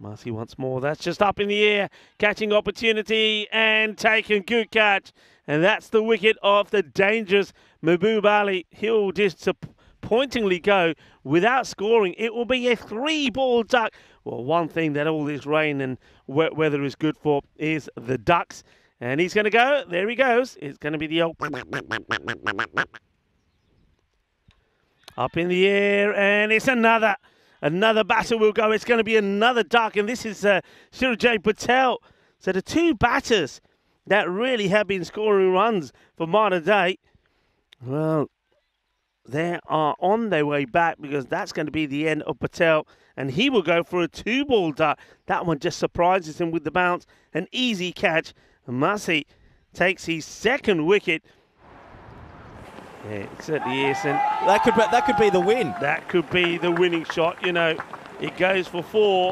Masih once more. That's just up in the air. Catching opportunity and taken. Good catch. And that's the wicket of the dangerous Mahboob Ali. He'll disappointingly go without scoring. It will be a 3-ball duck. Well, one thing that all this rain and wet weather is good for is the ducks. And he's going to go. There he goes. It's going to be the old... Up in the air. And it's another... Another batter will go. It's going to be another duck. And this is Chiraj Patel. So the two batters that really have been scoring runs for Mater Dei, well, they are on their way back, because that's going to be the end of Patel. And he will go for a 2-ball duck. That one just surprises him with the bounce. An easy catch. And Masih takes his second wicket. Yeah, it certainly is. And that could be the win. That could be the winning shot. You know, it goes for 4.